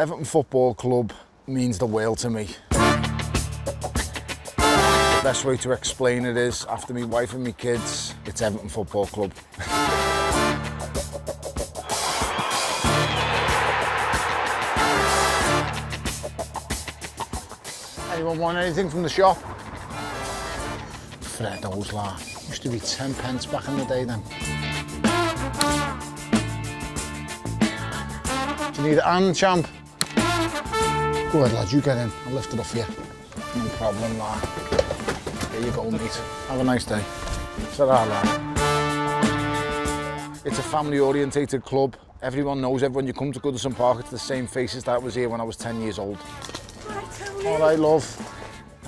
Everton Football Club means the world to me. The best way to explain it is, after my wife and my kids, it's Everton Football Club. Anyone want anything from the shop? Freddo's laugh. Used to be 10p back in the day then. Do you need a hand, champ? Go ahead, lad, you get in. I'll lift it up for you. No problem, lad. Here you go, mate. Have a nice day. Ta-ra, lad. It's a family-orientated club. Everyone knows everyone. You come to Goodison Park, it's the same faces that was here when I was 10 years old. Hi, Tony. All right, love.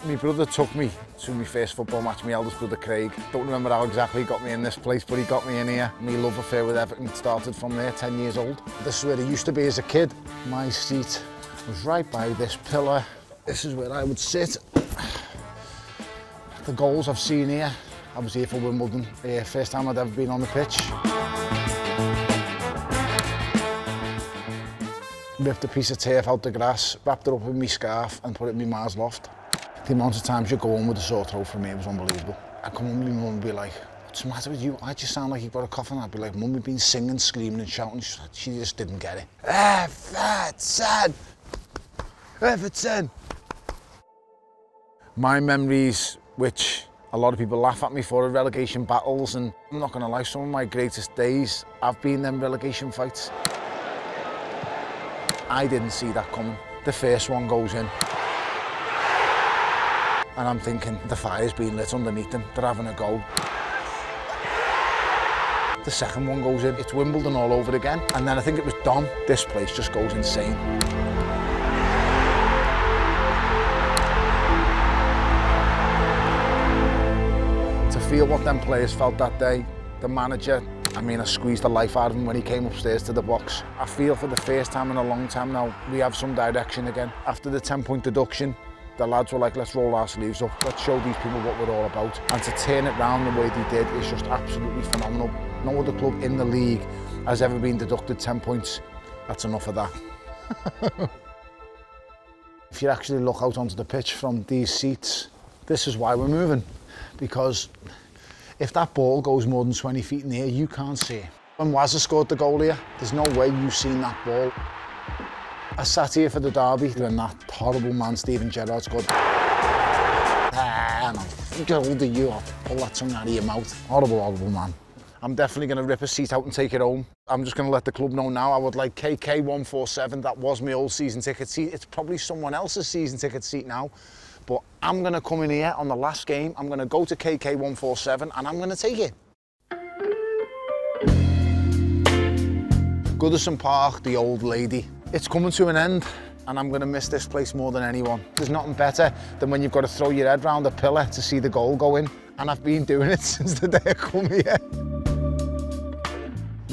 My brother took me to my first football match, my eldest brother Craig. Don't remember how exactly he got me in this place, but he got me in here. My love affair with Everton started from there, 10 years old. This is where it used to be as a kid. My seat was right by this pillar. This is where I would sit. The goals I've seen here, I was here for Wimbledon. First time I'd ever been on the pitch. Ripped a piece of turf out the grass, wrapped it up in my scarf and put it in my Mars loft. The amount of times you go home with a sore throat from me was unbelievable. I'd come home with my mum and be like, what's the matter with you? I just sound like you've got a cough. And I'd be like, mum, we've been singing, screaming and shouting. She just didn't get it. Everton! Everton! My memories, which a lot of people laugh at me for, are relegation battles. And I'm not going to lie, some of my greatest days have been them relegation fights. I didn't see that coming. The first one goes in. And I'm thinking, the fire's been lit underneath them, they're having a go. The second one goes in, it's Wimbledon all over again. And then I think it was Dom. This place just goes insane. To feel what them players felt that day, the manager, I mean, I squeezed the life out of him when he came upstairs to the box. I feel for the first time in a long time now, we have some direction again. After the 10-point deduction, the lads were like, let's roll our sleeves up, let's show these people what we're all about. And to turn it round the way they did is just absolutely phenomenal. No other club in the league has ever been deducted 10 points. That's enough of that. If you actually look out onto the pitch from these seats, this is why we're moving. Because if that ball goes more than 20 feet in the air, you can't see it. When Wazza scored the goal here, there's no way you've seen that ball. I sat here for the derby when that horrible man Stephen Gerrard scored. Ah, no, get hold of you, I'll pull that tongue out of your mouth. Horrible, horrible man. I'm definitely going to rip a seat out and take it home. I'm just going to let the club know now. I would like KK 147, that was my old season ticket seat. It's probably someone else's season ticket seat now. But I'm going to come in here on the last game, I'm going to go to KK 147 and I'm going to take it. Goodison Park, the old lady. It's coming to an end, and I'm going to miss this place more than anyone. There's nothing better than when you've got to throw your head round a pillar to see the goal go in, and I've been doing it since the day I come here.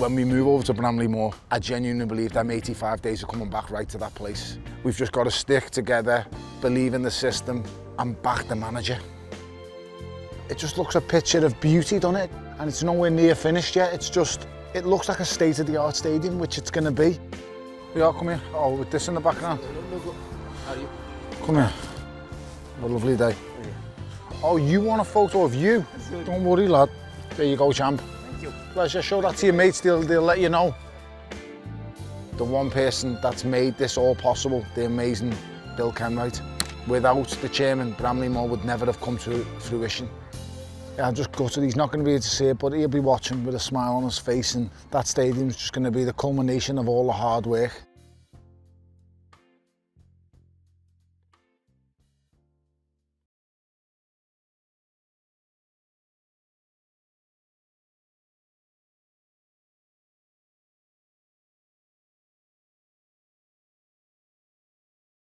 When we move over to Bramley-Moore, I genuinely believe them 85 days are coming back right to that place. We've just got to stick together, believe in the system, and back the manager. It just looks a picture of beauty, doesn't it? And it's nowhere near finished yet. It's just, it looks like a state-of-the-art stadium, which it's going to be. Yeah, come here. Oh, with this in the background. Come here. What a lovely day. Oh, you want a photo of you? Don't worry, lad. There you go, champ. Thank you. Pleasure. Show that to your mates. They'll let you know. The one person that's made this all possible, the amazing Bill Kenwright. Without the chairman, Bramley-Moore would never have come to fruition. Yeah, I'm just gutted. He's not going to be able to see it, but he'll be watching with a smile on his face, and that stadium's just going to be the culmination of all the hard work.